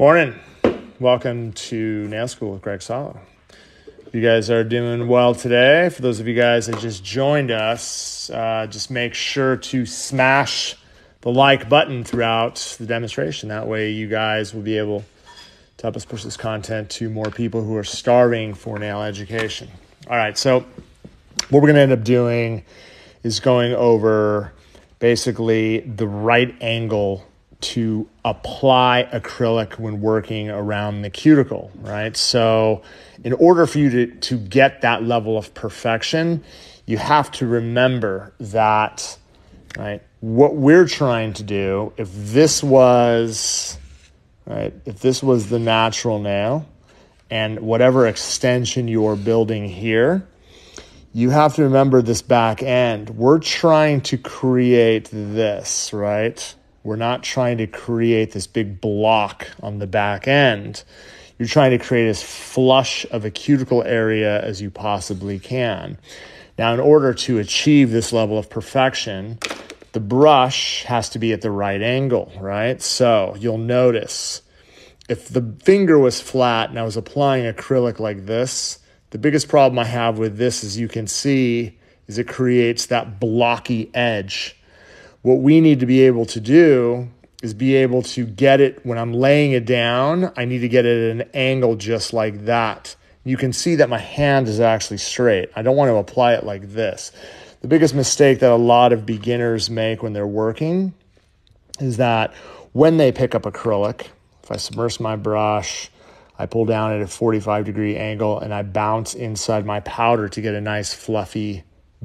Morning. Welcome to Nail School with Greg Sala. If you guys are doing well today, for those of you guys that just joined us, just make sure to smash the like button throughout the demonstration. That way you guys will be able to help us push this content to more people who are starving for nail education. All right, so what we're going to end up doing is going over basically the right angle to apply acrylic when working around the cuticle, right? So in order for you to get that level of perfection, you have to remember that, right? What we're trying to do, if this was the natural nail and whatever extension you're building here, you have to remember this back end. We're trying to create this, right? We're not trying to create this big block on the back end. You're trying to create as flush of a cuticle area as you possibly can. Now, in order to achieve this level of perfection, the brush has to be at the right angle, right? So you'll notice if the finger was flat and I was applying acrylic like this, the biggest problem I have with this, as you can see, is it creates that blocky edge. What we need to be able to do is be able to get it when I'm laying it down, I need to get it at an angle just like that. You can see that my hand is actually straight. I don't want to apply it like this. The biggest mistake that a lot of beginners make when they're working is that when they pick up acrylic, if I submerge my brush, I pull down at a 45-degree angle and I bounce inside my powder to get a nice fluffy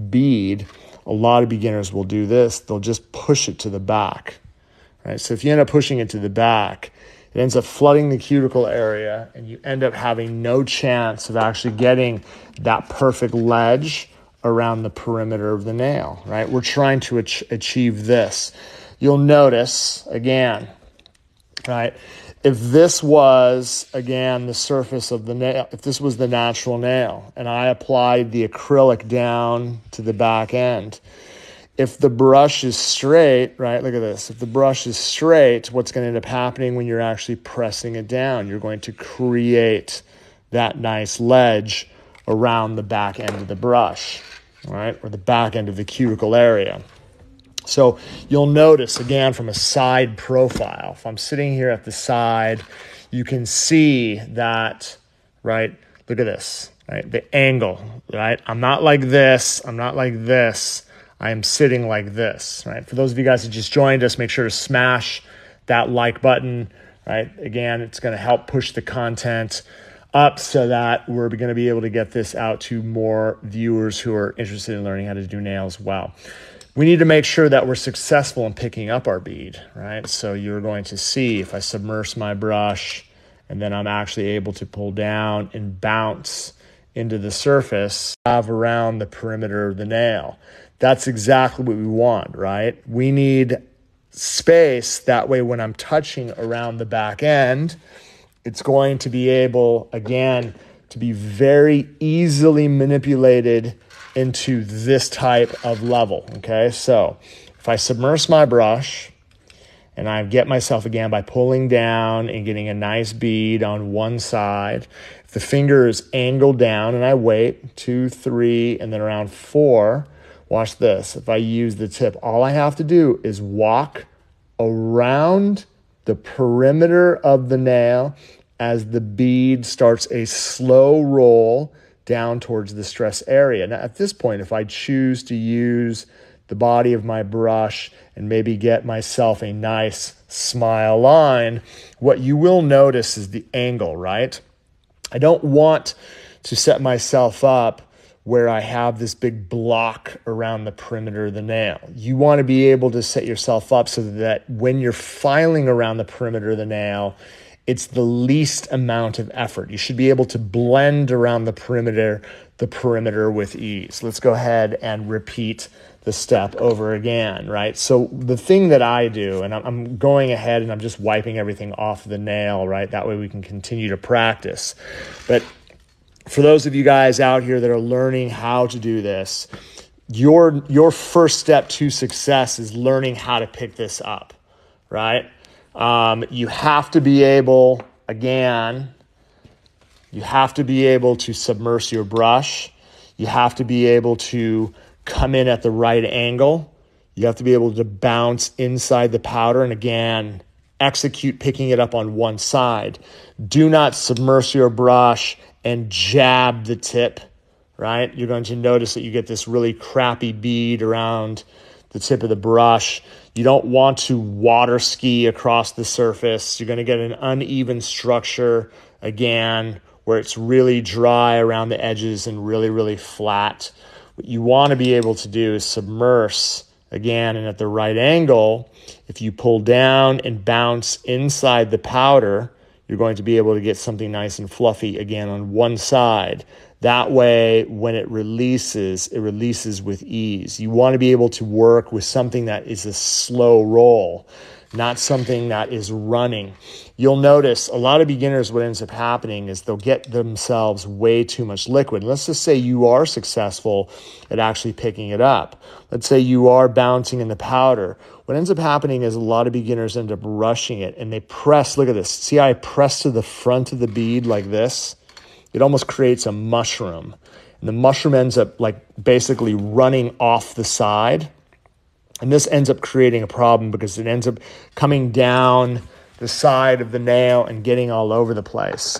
bead. A lot of beginners will do this. They'll just push it to the back, right? So if you end up pushing it to the back, it ends up flooding the cuticle area and you end up having no chance of actually getting that perfect ledge around the perimeter of the nail, right? We're trying to achieve this. You'll notice, again, right? If this was, again, the surface of the nail, if this was the natural nail, and I applied the acrylic down to the back end, if the brush is straight, right, look at this. If the brush is straight, what's going to end up happening when you're actually pressing it down? You're going to create that nice ledge around the back end of the brush, right, or the back end of the cuticle area. So you'll notice, again, from a side profile, if I'm sitting here at the side, you can see that, right? Look at this, right? The angle, right? I'm not like this. I'm not like this. I am sitting like this, right? For those of you guys who just joined us, make sure to smash that like button, right? Again, it's going to help push the content up so that we're going to be able to get this out to more viewers who are interested in learning how to do nails well. We need to make sure that we're successful in picking up our bead, right? So you're going to see if I submerge my brush and then I'm actually able to pull down and bounce into the surface around the perimeter of the nail. That's exactly what we want, right? We need space. That way when I'm touching around the back end, it's going to be able, again, to be very easily manipulated into this type of level, okay? So if I submerge my brush and I get myself again by pulling down and getting a nice bead on one side, if the finger is angled down and I wait, 2, 3, and then around 4, watch this. If I use the tip, all I have to do is walk around the perimeter of the nail as the bead starts a slow roll down towards the stress area. Now, at this point, if I choose to use the body of my brush and maybe get myself a nice smile line, what you will notice is the angle, right? I don't want to set myself up where I have this big block around the perimeter of the nail. You want to be able to set yourself up so that when you're filing around the perimeter of the nail, it's the least amount of effort. You should be able to blend around the perimeter with ease. Let's go ahead and repeat the step over again, right? So the thing that I do, and I'm going ahead and I'm just wiping everything off the nail, right? That way we can continue to practice. But for those of you guys out here that are learning how to do this, your first step to success is learning how to pick this up, right? You have to be able, again, you have to be able to submerge your brush. You have to be able to come in at the right angle. You have to be able to bounce inside the powder. And again, execute picking it up on one side. Do not submerge your brush and jab the tip, right? You're going to notice that you get this really crappy bead around the tip of the brush. You don't want to water ski across the surface. You're going to get an uneven structure, again, where it's really dry around the edges and really, really flat. What you want to be able to do is submerge, again, and at the right angle. If you pull down and bounce inside the powder, you're going to be able to get something nice and fluffy, again, on one side. That way, when it releases with ease. You want to be able to work with something that is a slow roll, not something that is running. You'll notice a lot of beginners, what ends up happening is they'll get themselves way too much liquid. Let's just say you are successful at actually picking it up. Let's say you are bouncing in the powder. What ends up happening is a lot of beginners end up rushing it, and they press. Look at this. See how I press to the front of the bead like this? It almost creates a mushroom. And the mushroom ends up like basically running off the side. And this ends up creating a problem because it ends up coming down the side of the nail and getting all over the place.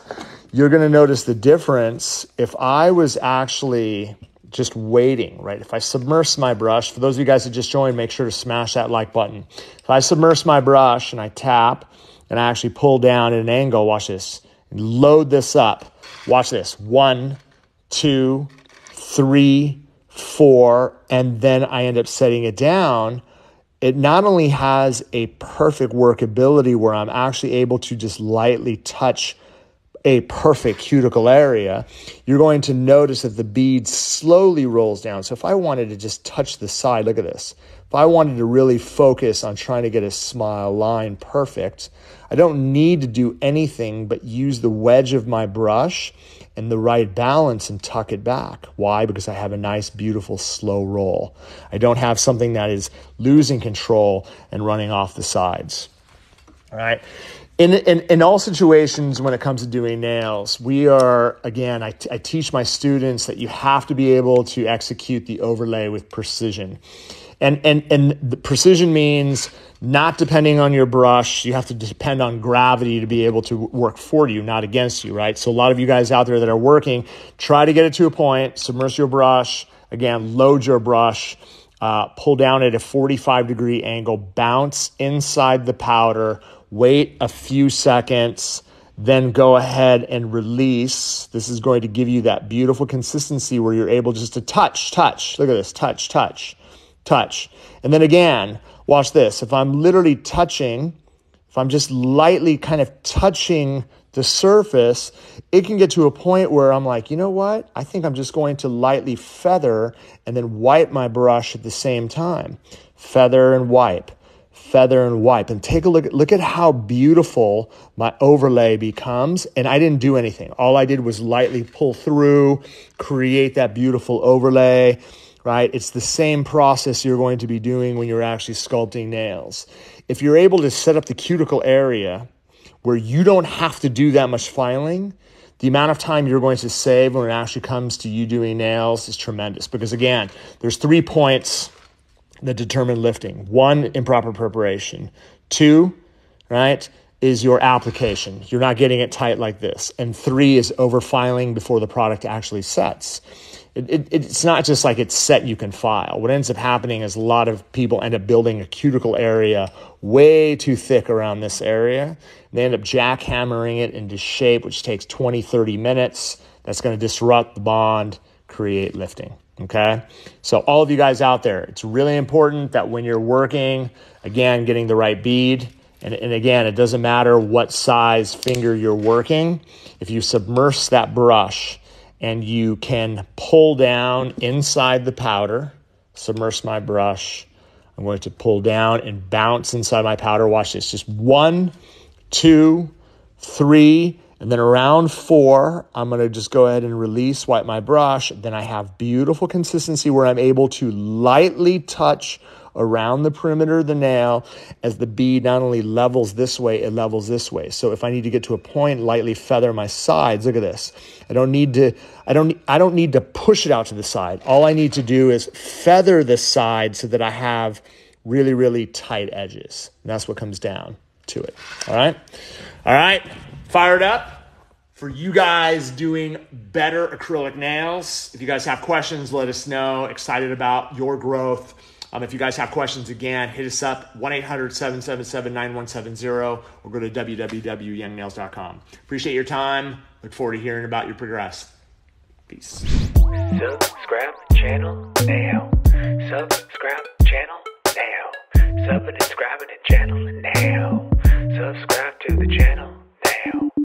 You're going to notice the difference if I was actually just waiting, right? If I submerge my brush, for those of you guys that just joined, make sure to smash that like button. If I submerge my brush and I tap and I actually pull down at an angle, watch this, and load this up. Watch this. 1, 2, 3, 4, and then I end up setting it down, it not only has a perfect workability where I'm actually able to just lightly touch a perfect cuticle area, you're going to notice that the bead slowly rolls down. So if I wanted to just touch the side, look at this. If I wanted to really focus on trying to get a smile line perfect, I don't need to do anything but use the wedge of my brush and the right balance and tuck it back. Why? Because I have a nice, beautiful, slow roll. I don't have something that is losing control and running off the sides. All right. In all situations when it comes to doing nails, we are, again, I teach my students that you have to be able to execute the overlay with precision. And the precision means not depending on your brush. You have to depend on gravity to be able to work for you, not against you, right? So a lot of you guys out there that are working, try to get it to a point, submerge your brush, again, load your brush, pull down at a 45-degree angle, bounce inside the powder, wait a few seconds, then go ahead and release. This is going to give you that beautiful consistency where you're able just to touch. Look at this, touch. And then again, watch this. If I'm literally touching, if I'm just lightly kind of touching the surface, it can get to a point where I'm like, you know what? I think I'm just going to lightly feather and then wipe my brush at the same time. Feather and wipe. And take a look at how beautiful my overlay becomes. And I didn't do anything. All I did was lightly pull through, create that beautiful overlay. Right? It's the same process you're going to be doing when you're actually sculpting nails. If you're able to set up the cuticle area where you don't have to do that much filing, the amount of time you're going to save when it actually comes to you doing nails is tremendous. Because again, there's 3 points that determine lifting. 1, improper preparation. 2, right, is your application. You're not getting it tight like this. And 3 is over-filing before the product actually sets. It's not just like it's set, you can file. What ends up happening is a lot of people end up building a cuticle area way too thick around this area. They end up jackhammering it into shape, which takes 20, 30 minutes. That's going to disrupt the bond, create lifting. Okay? So all of you guys out there, it's really important that when you're working, again, getting the right bead. And again, it doesn't matter what size finger you're working. If you submerge that brush, and you can pull down inside the powder, submerge my brush. I'm going to pull down and bounce inside my powder. Watch this. Just 1, 2, 3, and then around 4, I'm going to just go ahead and release, wipe my brush. Then I have beautiful consistency where I'm able to lightly touch around the perimeter of the nail. As the bead not only levels this way, it levels this way. So if I need to get to a point, lightly feather my sides. Look at this. I don't need to push it out to the side. All I need to do is feather the side so that I have really, really tight edges. And that's what comes down to it. All right. All right. Fired up for you guys doing better acrylic nails. If you guys have questions, let us know. Excited about your growth. If you guys have questions, again, hit us up, 1-800-777-9170, or go to www.youngnails.com. Appreciate your time. Look forward to hearing about your progress. Peace. Subscribe channel now. Subscribe channel now. Sub and describe it channel now. Subscribe to the channel.